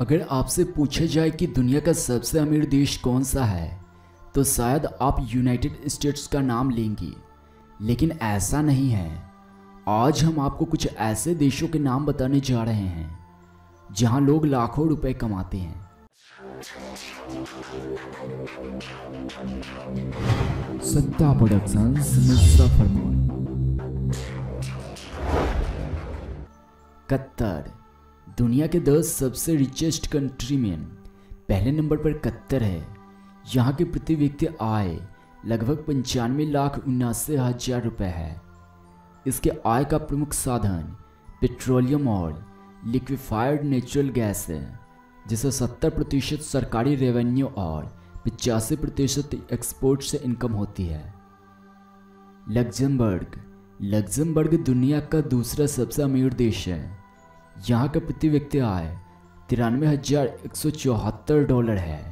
अगर आपसे पूछा जाए कि दुनिया का सबसे अमीर देश कौन सा है तो शायद आप यूनाइटेड स्टेट्स का नाम लेंगी, लेकिन ऐसा नहीं है। आज हम आपको कुछ ऐसे देशों के नाम बताने जा रहे हैं जहां लोग लाखों रुपए कमाते हैं। सत्ता प्रोडक्शंस मुजफ्फरपुर। कतर दुनिया के 10 सबसे रिचेस्ट कंट्री में पहले नंबर पर कतर है। यहाँ की प्रति व्यक्ति आय लगभग 95,79,000 रुपये है। इसके आय का प्रमुख साधन पेट्रोलियम और लिक्विफाइड नेचुरल गैस है, जिसे 70% सरकारी रेवेन्यू और 85% एक्सपोर्ट से इनकम होती है। लग्जमबर्ग दुनिया का दूसरा सबसे अमीर देश है। यहाँ का प्रति व्यक्ति आय $93,174 है।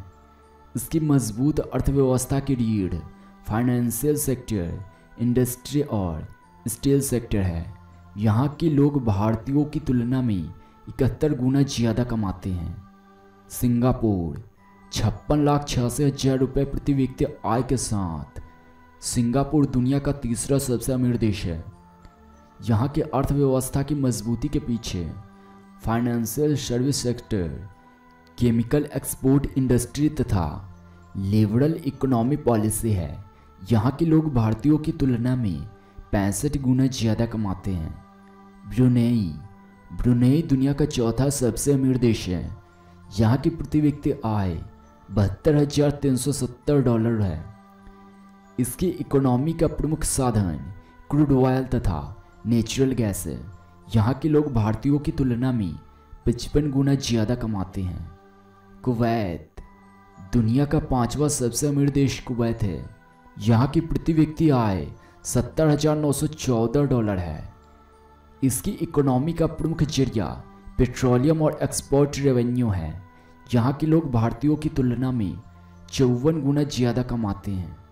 इसकी मजबूत अर्थव्यवस्था की रीढ़ फाइनेंशियल सेक्टर, इंडस्ट्री और स्टील सेक्टर है। यहाँ के लोग भारतीयों की तुलना में 71 गुना ज़्यादा कमाते हैं। सिंगापुर 56,86,000 रुपये प्रति व्यक्ति आय के साथ सिंगापुर दुनिया का तीसरा सबसे अमीर देश है। यहाँ की अर्थव्यवस्था की मजबूती के पीछे financial service sector, chemical export industry तथा लिबरल इकोनॉमी पॉलिसी है। यहाँ के लोग भारतीयों की तुलना में 65 गुना ज़्यादा कमाते हैं। ब्रुनेई दुनिया का चौथा सबसे अमीर देश है। यहाँ की प्रति व्यक्ति आय $72,370 है। इसकी इकोनॉमी का प्रमुख साधन क्रूड ऑयल तथा नेचुरल गैस है। यहाँ के लोग भारतीयों की तुलना में 55 गुना ज़्यादा कमाते हैं। कुवैत दुनिया का 5वां सबसे अमीर देश कुवैत है। यहाँ की प्रति व्यक्ति आय $70,914 है। इसकी इकोनॉमी का प्रमुख जरिया पेट्रोलियम और एक्सपोर्ट रेवेन्यू है। यहाँ के लोग भारतीयों की तुलना में 54 गुना ज़्यादा कमाते हैं।